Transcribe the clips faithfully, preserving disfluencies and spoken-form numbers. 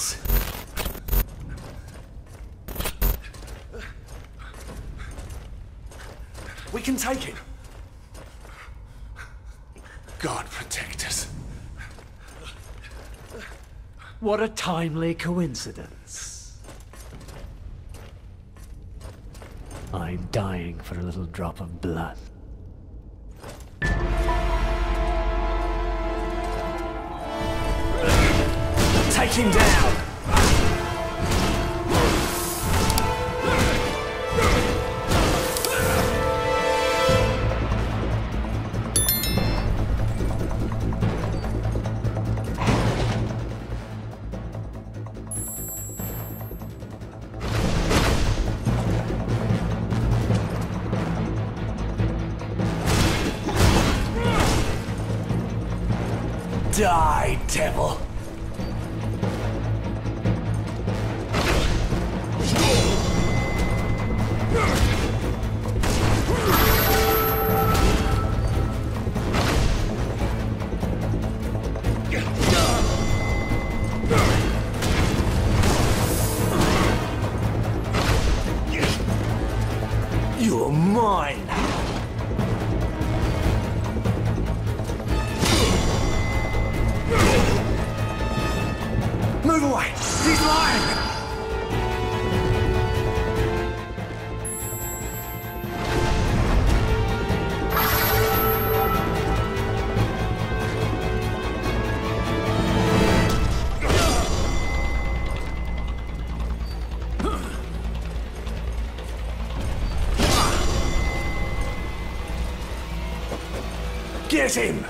else. We can take it. God protect us. What a timely coincidence. I'm dying for a little drop of blood. Take him down! Die, devil! You're mine! Move away! He's lying! Get him!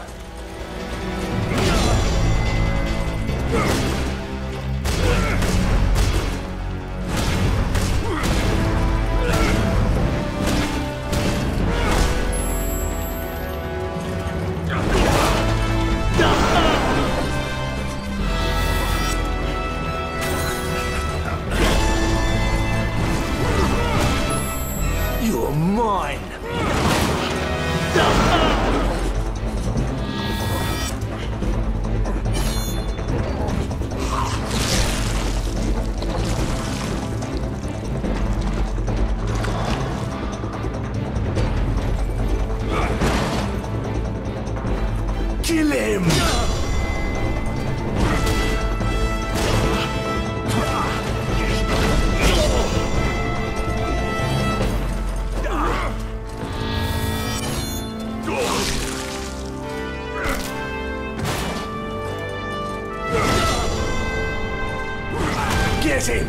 You're mine! Kill him! Get him!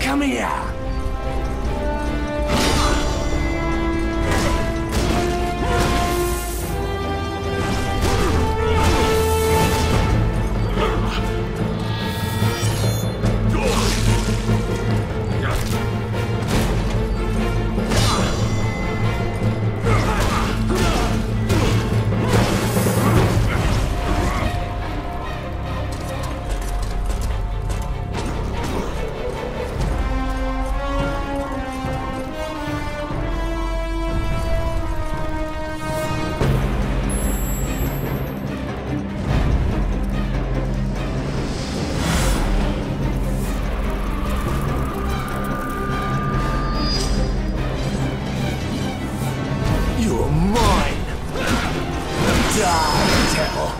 Come here! Die, devil!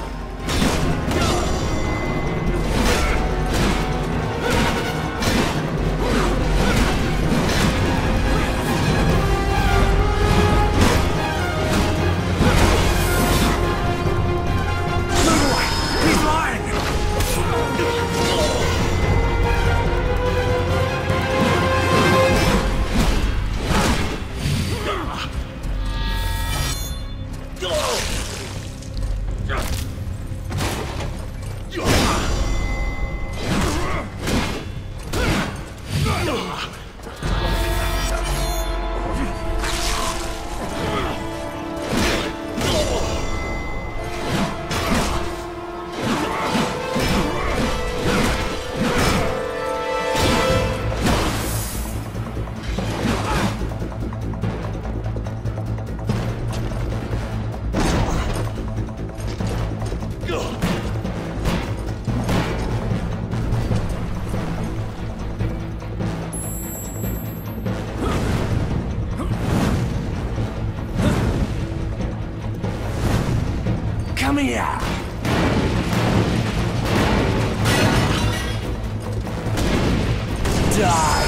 Mia! Die,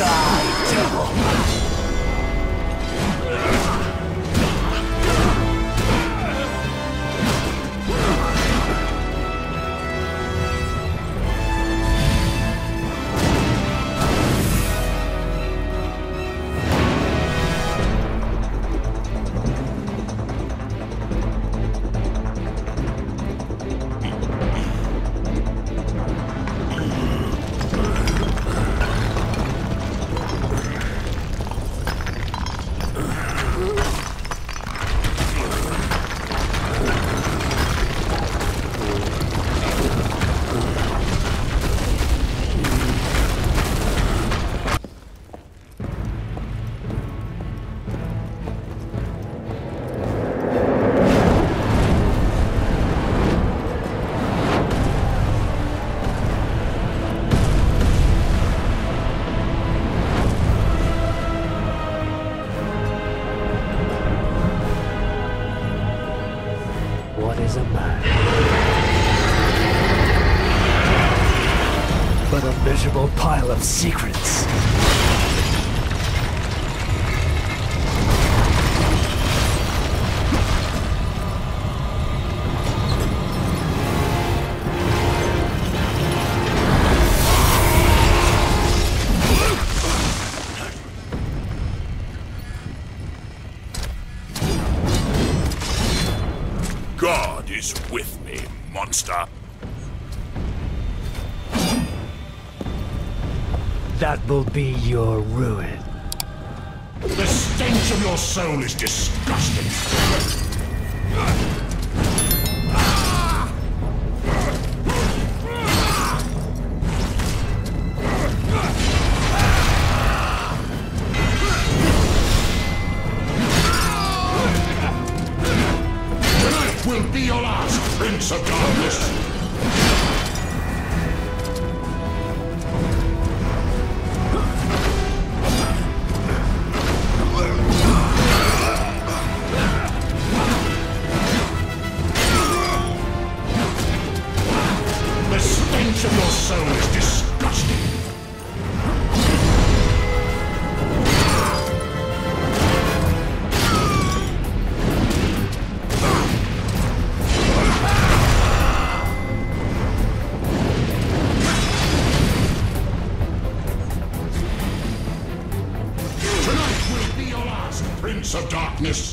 devil! What is a man but a miserable pile of secrets? God is with me, monster. That will be your ruin. The stench of your soul is disgusting. Will be your last, Prince of Darkness! The stench of your soul is disgusting! Prince of Darkness.